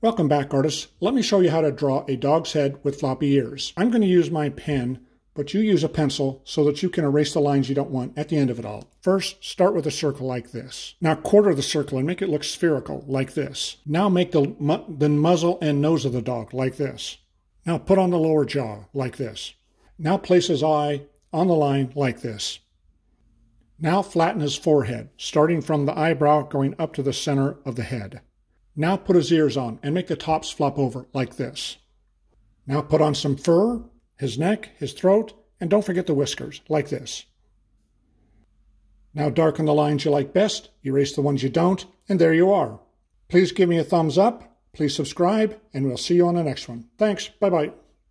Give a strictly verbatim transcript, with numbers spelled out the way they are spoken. Welcome back, artists. Let me show you how to draw a dog's head with floppy ears. I'm going to use my pen, but you use a pencil so that you can erase the lines you don't want at the end of it all. First, start with a circle like this. Now quarter the circle and make it look spherical, like this. Now make the, mu the muzzle and nose of the dog, like this. Now put on the lower jaw, like this. Now place his eye on the line, like this. Now flatten his forehead, starting from the eyebrow going up to the center of the head. Now put his ears on and make the tops flop over like this. Now put on some fur, his neck, his throat, and don't forget the whiskers, like this. Now darken the lines you like best, erase the ones you don't, and there you are. Please give me a thumbs up, please subscribe, and we'll see you on the next one. Thanks, bye-bye.